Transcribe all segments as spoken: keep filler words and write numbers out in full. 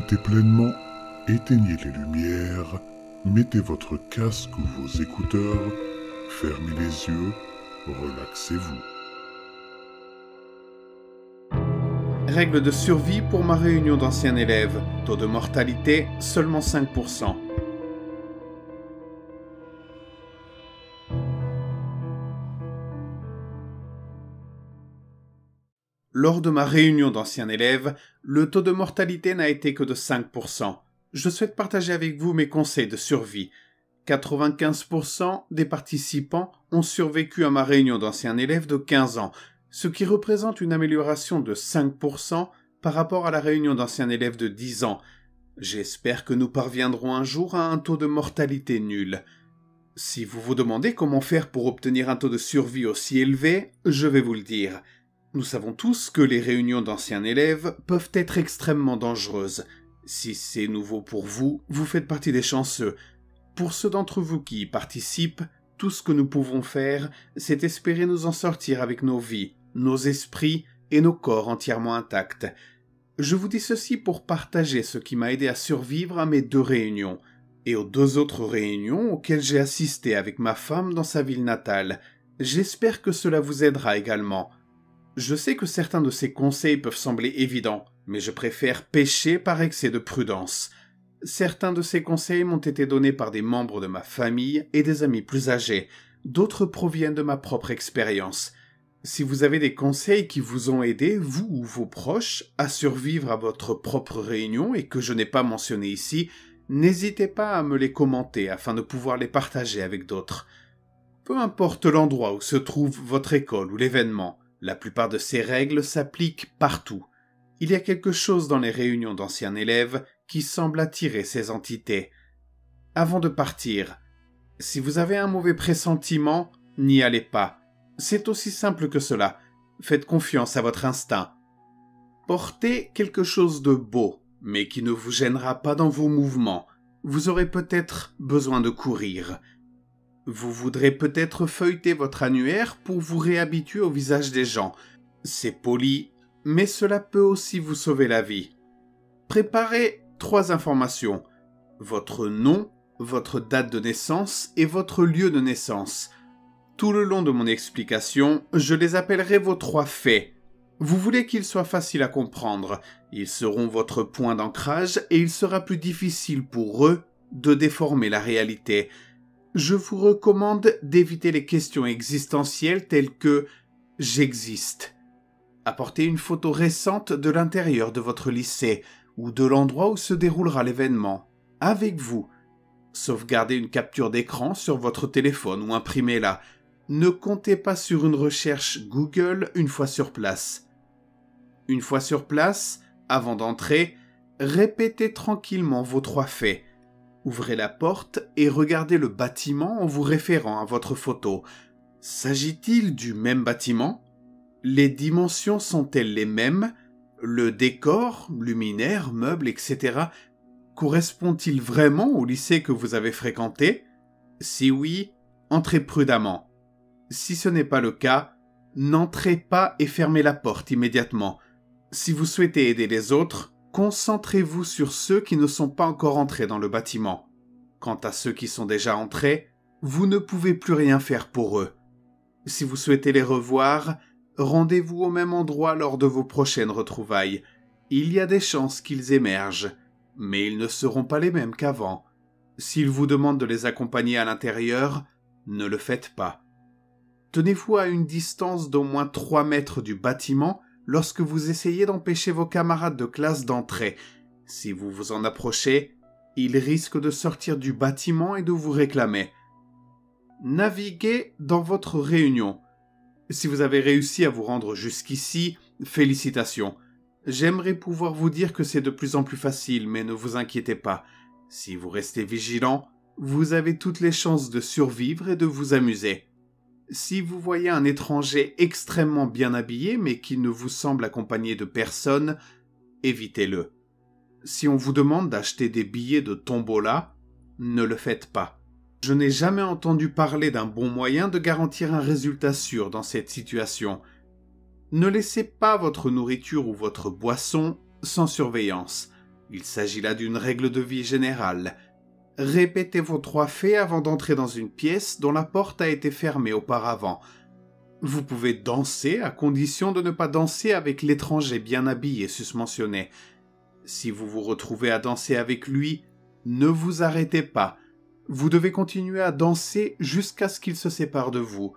profitez pleinement, éteignez les lumières, mettez votre casque ou vos écouteurs, fermez les yeux, relaxez-vous. Règles de survie pour ma réunion d'anciens élèves. Taux de mortalité, seulement cinq pour cent. Lors de ma réunion d'anciens élèves, le taux de mortalité n'a été que de cinq pour cent. Je souhaite partager avec vous mes conseils de survie. quatre-vingt-quinze pour cent des participants ont survécu à ma réunion d'anciens élèves de quinze ans, ce qui représente une amélioration de cinq pour cent par rapport à la réunion d'anciens élèves de dix ans. J'espère que nous parviendrons un jour à un taux de mortalité nul. Si vous vous demandez comment faire pour obtenir un taux de survie aussi élevé, je vais vous le dire. Nous savons tous que les réunions d'anciens élèves peuvent être extrêmement dangereuses. Si c'est nouveau pour vous, vous faites partie des chanceux. Pour ceux d'entre vous qui y participent, tout ce que nous pouvons faire, c'est espérer nous en sortir avec nos vies, nos esprits et nos corps entièrement intacts. Je vous dis ceci pour partager ce qui m'a aidé à survivre à mes deux réunions, et aux deux autres réunions auxquelles j'ai assisté avec ma femme dans sa ville natale. J'espère que cela vous aidera également. Je sais que certains de ces conseils peuvent sembler évidents, mais je préfère pécher par excès de prudence. Certains de ces conseils m'ont été donnés par des membres de ma famille et des amis plus âgés. D'autres proviennent de ma propre expérience. Si vous avez des conseils qui vous ont aidé, vous ou vos proches, à survivre à votre propre réunion et que je n'ai pas mentionné ici, n'hésitez pas à me les commenter afin de pouvoir les partager avec d'autres. Peu importe l'endroit où se trouve votre école ou l'événement, la plupart de ces règles s'appliquent partout. Il y a quelque chose dans les réunions d'anciens élèves qui semble attirer ces entités. Avant de partir, si vous avez un mauvais pressentiment, n'y allez pas. C'est aussi simple que cela. Faites confiance à votre instinct. Portez quelque chose de beau, mais qui ne vous gênera pas dans vos mouvements. Vous aurez peut-être besoin de courir. Vous voudrez peut-être feuilleter votre annuaire pour vous réhabituer au visage des gens. C'est poli, mais cela peut aussi vous sauver la vie. Préparez trois informations. Votre nom, votre date de naissance et votre lieu de naissance. Tout le long de mon explication, je les appellerai vos trois faits. Vous voulez qu'ils soient faciles à comprendre. Ils seront votre point d'ancrage et il sera plus difficile pour eux de déformer la réalité. Je vous recommande d'éviter les questions existentielles telles que « J'existe ». Apportez une photo récente de l'intérieur de votre lycée ou de l'endroit où se déroulera l'événement, avec vous. Sauvegardez une capture d'écran sur votre téléphone ou imprimez-la. Ne comptez pas sur une recherche Google une fois sur place. Une fois sur place, avant d'entrer, répétez tranquillement vos trois faits. Ouvrez la porte et regardez le bâtiment en vous référant à votre photo. S'agit-il du même bâtiment? Les dimensions sont-elles les mêmes? Le décor, luminaire, meubles, et cetera correspond-il vraiment au lycée que vous avez fréquenté? Si oui, entrez prudemment. Si ce n'est pas le cas, n'entrez pas et fermez la porte immédiatement. Si vous souhaitez aider les autres, concentrez-vous sur ceux qui ne sont pas encore entrés dans le bâtiment. Quant à ceux qui sont déjà entrés, vous ne pouvez plus rien faire pour eux. Si vous souhaitez les revoir, rendez-vous au même endroit lors de vos prochaines retrouvailles. Il y a des chances qu'ils émergent, mais ils ne seront pas les mêmes qu'avant. S'ils vous demandent de les accompagner à l'intérieur, ne le faites pas. Tenez-vous à une distance d'au moins trois mètres du bâtiment lorsque vous essayez d'empêcher vos camarades de classe d'entrer. Si vous vous en approchez, ils risquent de sortir du bâtiment et de vous réclamer. Naviguez dans votre réunion. Si vous avez réussi à vous rendre jusqu'ici, félicitations. J'aimerais pouvoir vous dire que c'est de plus en plus facile, mais ne vous inquiétez pas. Si vous restez vigilant, vous avez toutes les chances de survivre et de vous amuser. Si vous voyez un étranger extrêmement bien habillé mais qui ne vous semble accompagné de personne, évitez-le. Si on vous demande d'acheter des billets de tombola, ne le faites pas. Je n'ai jamais entendu parler d'un bon moyen de garantir un résultat sûr dans cette situation. Ne laissez pas votre nourriture ou votre boisson sans surveillance. Il s'agit là d'une règle de vie générale. Répétez vos trois faits avant d'entrer dans une pièce dont la porte a été fermée auparavant. Vous pouvez danser à condition de ne pas danser avec l'étranger bien habillé susmentionné. Si vous vous retrouvez à danser avec lui, ne vous arrêtez pas. Vous devez continuer à danser jusqu'à ce qu'il se sépare de vous.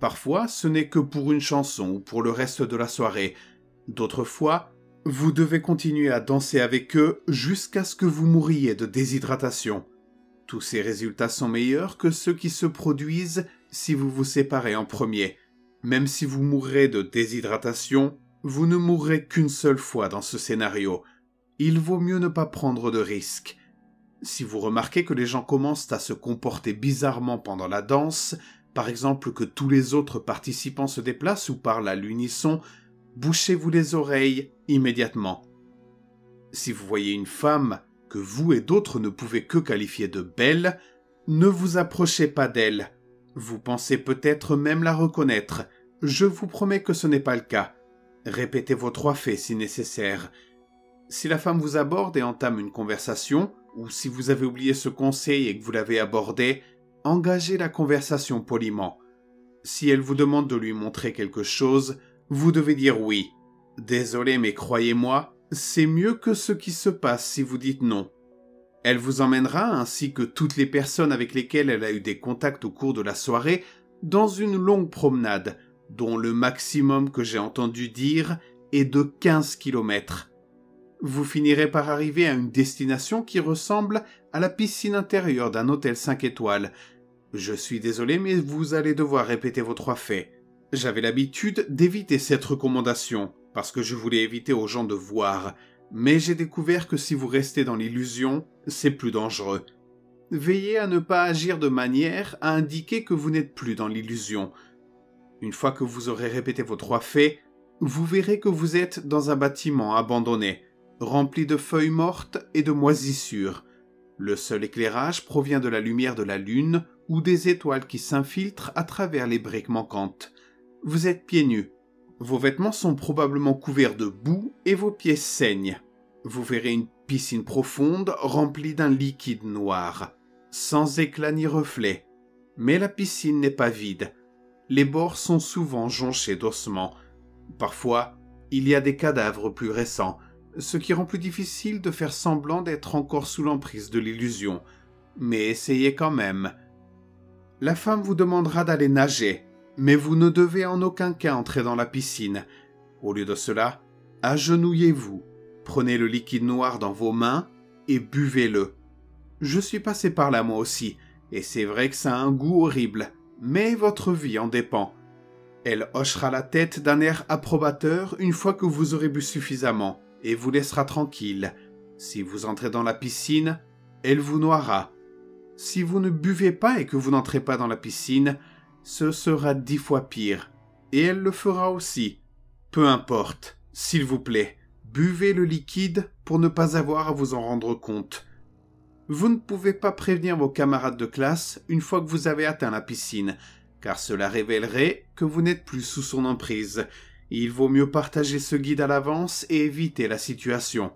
Parfois, ce n'est que pour une chanson ou pour le reste de la soirée. D'autres fois, vous devez continuer à danser avec eux jusqu'à ce que vous mouriez de déshydratation. Tous ces résultats sont meilleurs que ceux qui se produisent si vous vous séparez en premier. Même si vous mourrez de déshydratation, vous ne mourrez qu'une seule fois dans ce scénario. Il vaut mieux ne pas prendre de risques. Si vous remarquez que les gens commencent à se comporter bizarrement pendant la danse, par exemple que tous les autres participants se déplacent ou parlent à l'unisson, bouchez-vous les oreilles immédiatement. Si vous voyez une femme que vous et d'autres ne pouvez que qualifier de belle, ne vous approchez pas d'elle. Vous pensez peut-être même la reconnaître. Je vous promets que ce n'est pas le cas. Répétez vos trois faits si nécessaire. Si la femme vous aborde et entame une conversation, ou si vous avez oublié ce conseil et que vous l'avez abordé, engagez la conversation poliment. Si elle vous demande de lui montrer quelque chose, vous devez dire oui. Désolé, mais croyez-moi, c'est mieux que ce qui se passe si vous dites non. Elle vous emmènera, ainsi que toutes les personnes avec lesquelles elle a eu des contacts au cours de la soirée, dans une longue promenade, dont le maximum que j'ai entendu dire est de quinze kilomètres. Vous finirez par arriver à une destination qui ressemble à la piscine intérieure d'un hôtel cinq étoiles. Je suis désolé, mais vous allez devoir répéter vos trois faits. J'avais l'habitude d'éviter cette recommandation, parce que je voulais éviter aux gens de voir, mais j'ai découvert que si vous restez dans l'illusion, c'est plus dangereux. Veillez à ne pas agir de manière à indiquer que vous n'êtes plus dans l'illusion. Une fois que vous aurez répété vos trois faits, vous verrez que vous êtes dans un bâtiment abandonné, rempli de feuilles mortes et de moisissures. Le seul éclairage provient de la lumière de la lune ou des étoiles qui s'infiltrent à travers les briques manquantes. Vous êtes pieds nus. Vos vêtements sont probablement couverts de boue et vos pieds saignent. Vous verrez une piscine profonde remplie d'un liquide noir, sans éclat ni reflet. Mais la piscine n'est pas vide. Les bords sont souvent jonchés d'ossements. Parfois, il y a des cadavres plus récents, ce qui rend plus difficile de faire semblant d'être encore sous l'emprise de l'illusion. Mais essayez quand même. La femme vous demandera d'aller nager, mais vous ne devez en aucun cas entrer dans la piscine. Au lieu de cela, agenouillez-vous, prenez le liquide noir dans vos mains et buvez-le. Je suis passé par là moi aussi, et c'est vrai que ça a un goût horrible, mais votre vie en dépend. Elle hochera la tête d'un air approbateur une fois que vous aurez bu suffisamment, et vous laissera tranquille. Si vous entrez dans la piscine, elle vous noiera. Si vous ne buvez pas et que vous n'entrez pas dans la piscine, ce sera dix fois pire, et elle le fera aussi. Peu importe, s'il vous plaît, buvez le liquide pour ne pas avoir à vous en rendre compte. Vous ne pouvez pas prévenir vos camarades de classe une fois que vous avez atteint la piscine, car cela révélerait que vous n'êtes plus sous son emprise. Il vaut mieux partager ce guide à l'avance et éviter la situation.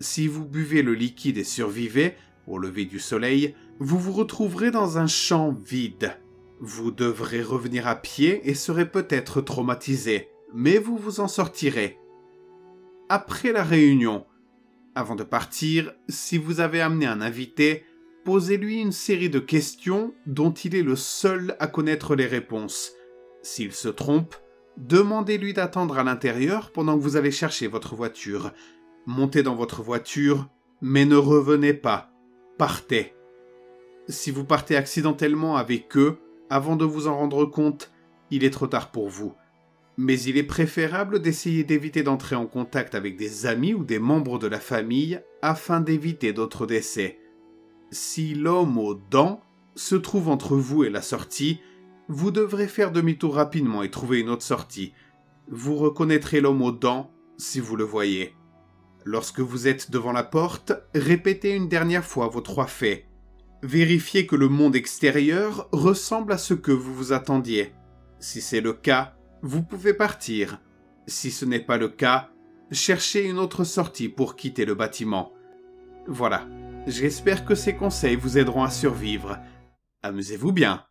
Si vous buvez le liquide et survivez, au lever du soleil, vous vous retrouverez dans un champ vide. Vous devrez revenir à pied et serez peut-être traumatisé, mais vous vous en sortirez. Après la réunion, avant de partir, si vous avez amené un invité, posez-lui une série de questions dont il est le seul à connaître les réponses. S'il se trompe, demandez-lui d'attendre à l'intérieur pendant que vous allez chercher votre voiture. Montez dans votre voiture, mais ne revenez pas. Partez. Si vous partez accidentellement avec eux, avant de vous en rendre compte, il est trop tard pour vous. Mais il est préférable d'essayer d'éviter d'entrer en contact avec des amis ou des membres de la famille afin d'éviter d'autres décès. Si l'homme aux dents se trouve entre vous et la sortie, vous devrez faire demi-tour rapidement et trouver une autre sortie. Vous reconnaîtrez l'homme aux dents si vous le voyez. Lorsque vous êtes devant la porte, répétez une dernière fois vos trois faits. Vérifiez que le monde extérieur ressemble à ce que vous vous attendiez. Si c'est le cas, vous pouvez partir. Si ce n'est pas le cas, chercher une autre sortie pour quitter le bâtiment. Voilà, j'espère que ces conseils vous aideront à survivre. Amusez-vous bien!